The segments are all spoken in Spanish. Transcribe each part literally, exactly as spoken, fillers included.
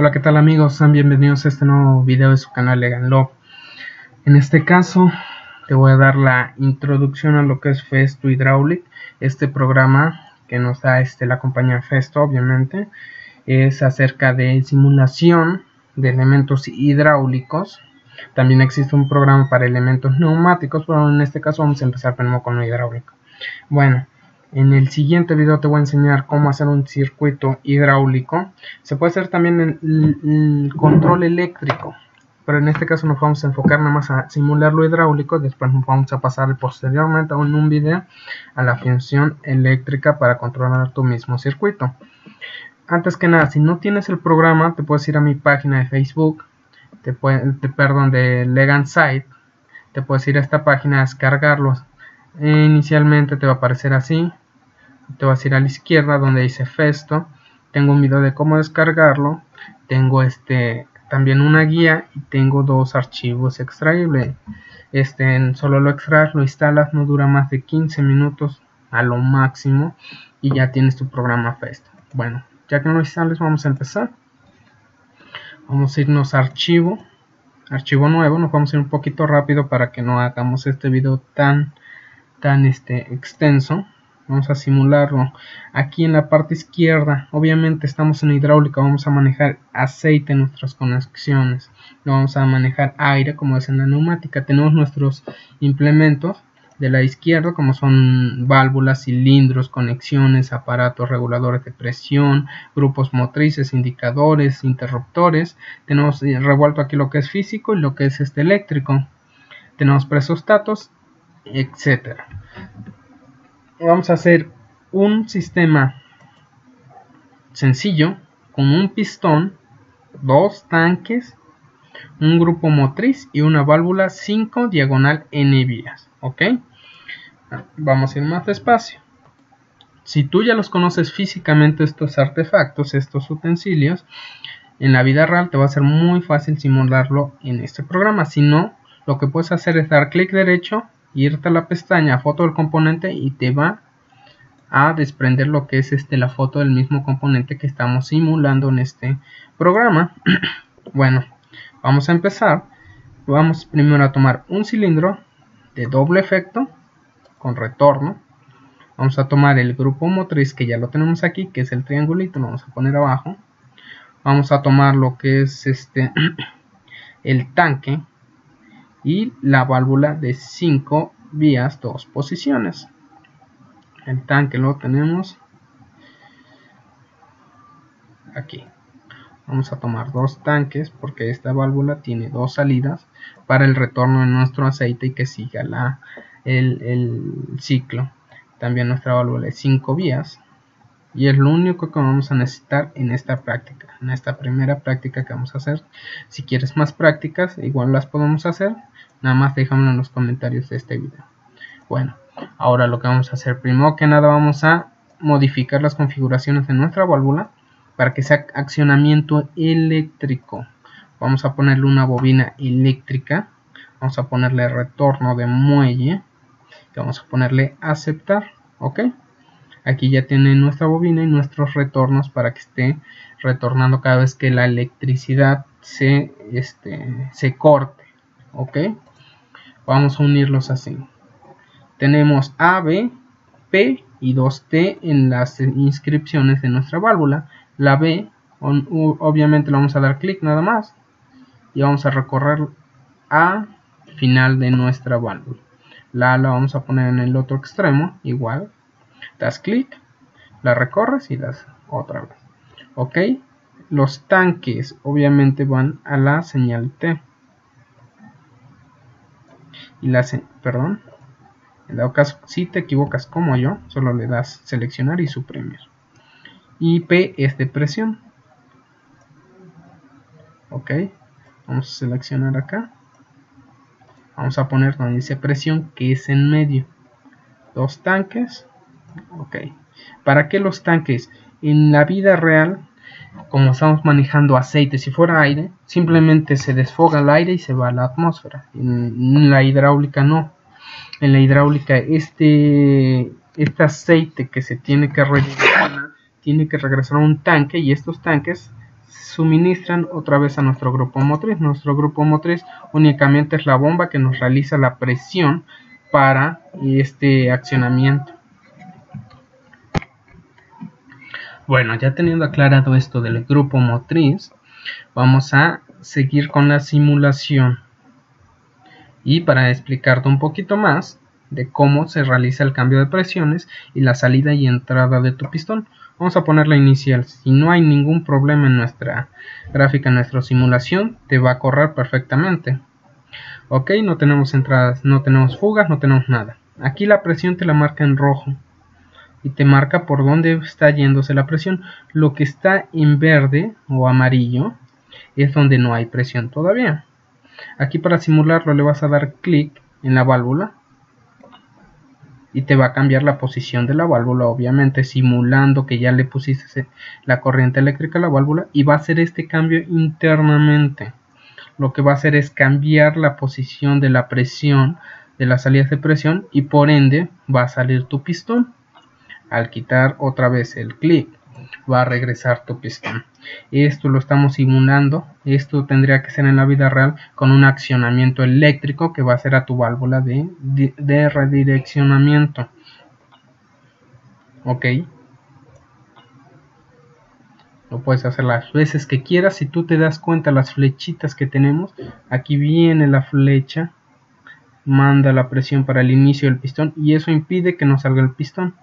Hola, ¿qué tal amigos? Sean bienvenidos a este nuevo video de su canal LeGaN LoP. En este caso te voy a dar la introducción a lo que es Festo Hidraulic, este programa que nos da este, la compañía Festo, obviamente. Es acerca de simulación de elementos hidráulicos. También existe un programa para elementos neumáticos, pero en este caso vamos a empezar primero con lo hidráulico. Bueno, en el siguiente video te voy a enseñar cómo hacer un circuito hidráulico. Se puede hacer también el, el control eléctrico, pero en este caso nos vamos a enfocar nada más a simular lo hidráulico. Después nos vamos a pasar posteriormente en un video a la función eléctrica para controlar tu mismo circuito. Antes que nada, si no tienes el programa, te puedes ir a mi página de Facebook, te puede, te, perdón, de LeGaN Site. Te puedes ir a esta página a descargarlos. Inicialmente te va a aparecer así, te vas a ir a la izquierda donde dice Festo. Tengo un video de cómo descargarlo, tengo este también una guía y tengo dos archivos extraíbles. Este solo lo extraes, lo instalas, no dura más de quince minutos a lo máximo y ya tienes tu programa Festo. Bueno, ya que lo instales vamos a empezar. Vamos a irnos a archivo, archivo nuevo. Nos vamos a ir un poquito rápido para que no hagamos este video tan tan este extenso. Vamos a simularlo aquí en la parte izquierda. Obviamente estamos en hidráulica, vamos a manejar aceite en nuestras conexiones, no vamos a manejar aire como es en la neumática. Tenemos nuestros implementos de la izquierda, como son válvulas, cilindros, conexiones, aparatos, reguladores de presión, grupos motrices, indicadores, interruptores. Tenemos revuelto aquí lo que es físico y lo que es este eléctrico. Tenemos presostatos, etcétera. Vamos a hacer un sistema sencillo con un pistón, dos tanques, un grupo motriz y una válvula cinco diagonal n vías. Ok, vamos a ir más despacio. Si tú ya los conoces físicamente, estos artefactos, estos utensilios, en la vida real te va a ser muy fácil simularlo en este programa. Si no, lo que puedes hacer es dar clic derecho, irte a la pestaña foto del componente y te va a desprender lo que es este la foto del mismo componente que estamos simulando en este programa. Bueno, vamos a empezar. Vamos primero a tomar un cilindro de doble efecto con retorno. Vamos a tomar el grupo motriz, que ya lo tenemos aquí, que es el triangulito, lo vamos a poner abajo. Vamos a tomar lo que es este el tanque y la válvula de cinco vías, dos posiciones. El tanque lo tenemos aquí. Vamos a tomar dos tanques porque esta válvula tiene dos salidas para el retorno de nuestro aceite y que siga la, el, el ciclo. También nuestra válvula de cinco vías. Y es lo único que vamos a necesitar en esta práctica, en esta primera práctica que vamos a hacer. Si quieres más prácticas, igual las podemos hacer. Nada más déjamelo en los comentarios de este video. Bueno, ahora lo que vamos a hacer, primero que nada vamos a modificar las configuraciones de nuestra válvula para que sea accionamiento eléctrico. Vamos a ponerle una bobina eléctrica, vamos a ponerle retorno de muelle y vamos a ponerle aceptar. Ok, aquí ya tiene nuestra bobina y nuestros retornos para que esté retornando cada vez que la electricidad se, este, se corte. Ok, vamos a unirlos así. Tenemos A, B, P y dos T en las inscripciones de nuestra válvula. La B, obviamente le vamos a dar clic nada más y vamos a recorrer al final de nuestra válvula. La A la vamos a poner en el otro extremo, igual. Das clic, la recorres y das otra vez. Ok, los tanques obviamente van a la señal T y la se perdón en dado caso si te equivocas como yo, solo le das seleccionar y suprimir. Y P es de presión. Ok, vamos a seleccionar acá, vamos a poner donde dice presión, que es en medio, dos tanques. Ok, para que los tanques en la vida real, como estamos manejando aceite, si fuera aire, simplemente se desfoga el aire y se va a la atmósfera. En la hidráulica no, en la hidráulica este, este aceite que se tiene que rellenar, tiene que regresar a un tanque y estos tanques suministran otra vez a nuestro grupo motriz. Nuestro grupo motriz únicamente es la bomba que nos realiza la presión para este accionamiento. Bueno, ya teniendo aclarado esto del grupo motriz, vamos a seguir con la simulación. Y para explicarte un poquito más de cómo se realiza el cambio de presiones y la salida y entrada de tu pistón, vamos a poner la inicial. Si no hay ningún problema en nuestra gráfica, en nuestra simulación, te va a correr perfectamente. Ok, no tenemos entradas, no tenemos fugas, no tenemos nada. Aquí la presión te la marca en rojo y te marca por dónde está yéndose la presión. Lo que está en verde o amarillo es donde no hay presión todavía. Aquí, para simularlo, le vas a dar clic en la válvula y te va a cambiar la posición de la válvula, obviamente simulando que ya le pusiste la corriente eléctrica a la válvula, y va a hacer este cambio internamente. Lo que va a hacer es cambiar la posición de la presión, de las salidas de presión, y por ende va a salir tu pistón. Al quitar otra vez el clic, va a regresar tu pistón. Esto lo estamos simulando. Esto tendría que ser en la vida real con un accionamiento eléctrico que va a hacer a tu válvula de, de, de redireccionamiento. Ok, lo puedes hacer las veces que quieras. Si tú te das cuenta, las flechitas que tenemos, aquí viene la flecha, manda la presión para el inicio del pistón y eso impide que no salga el pistón.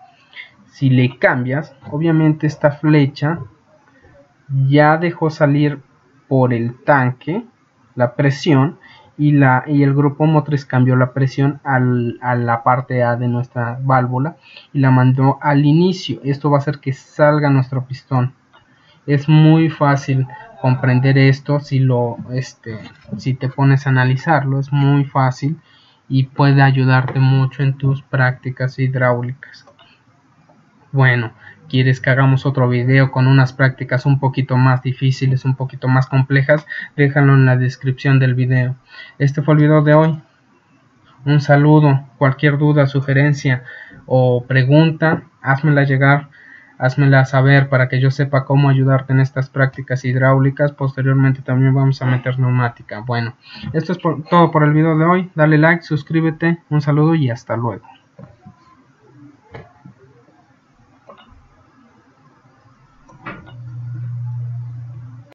Si le cambias, obviamente esta flecha ya dejó salir por el tanque la presión y, la, y el grupo motriz cambió la presión al, a la parte A de nuestra válvula y la mandó al inicio. Esto va a hacer que salga nuestro pistón. Es muy fácil comprender esto si, lo, este, si te pones a analizarlo. Es muy fácil y puede ayudarte mucho en tus prácticas hidráulicas. Bueno, ¿quieres que hagamos otro video con unas prácticas un poquito más difíciles, un poquito más complejas? Déjalo en la descripción del video. Este fue el video de hoy. Un saludo. Cualquier duda, sugerencia o pregunta, házmela llegar, házmela saber para que yo sepa cómo ayudarte en estas prácticas hidráulicas. Posteriormente también vamos a meter neumática. Bueno, esto es por, todo por el video de hoy. Dale like, suscríbete. Un saludo y hasta luego.